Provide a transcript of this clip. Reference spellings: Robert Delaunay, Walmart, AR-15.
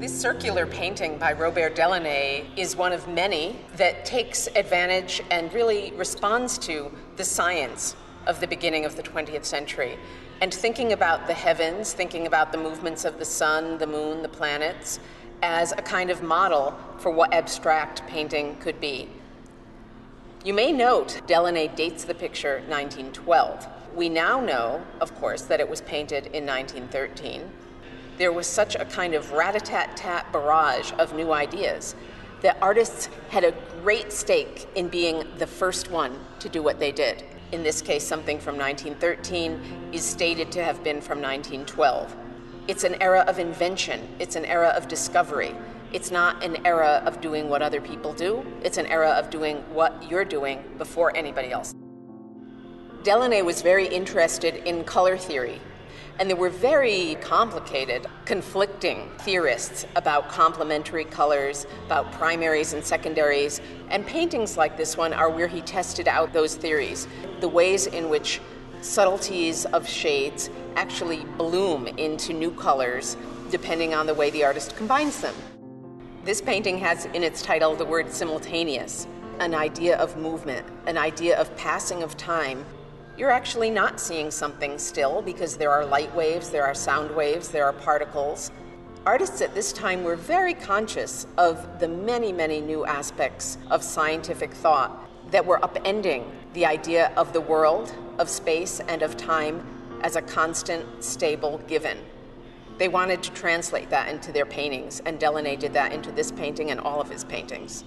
This circular painting by Robert Delaunay is one of many that takes advantage and really responds to the science of the beginning of the 20th century. And thinking about the heavens, thinking about the movements of the sun, the moon, the planets, as a kind of model for what abstract painting could be. You may note Delaunay dates the picture 1912. We now know, of course, that it was painted in 1913. There was such a kind of rat-a-tat-tat barrage of new ideas that artists had a great stake in being the first one to do what they did. In this case, something from 1913 is stated to have been from 1912. It's an era of invention. It's an era of discovery. It's not an era of doing what other people do. It's an era of doing what you're doing before anybody else. Delaunay was very interested in color theory, and there were very complicated, conflicting theorists about complementary colors, about primaries and secondaries, and paintings like this one are where he tested out those theories, the ways in which subtleties of shades actually bloom into new colors depending on the way the artist combines them. This painting has in its title the word simultaneous, an idea of movement, an idea of passing of time. You're actually not seeing something still because there are light waves, there are sound waves, there are particles. Artists at this time were very conscious of the many, many new aspects of scientific thought that were upending the idea of the world, of space, and of time as a constant, stable given. They wanted to translate that into their paintings, and Delaunay did that into this painting and all of his paintings.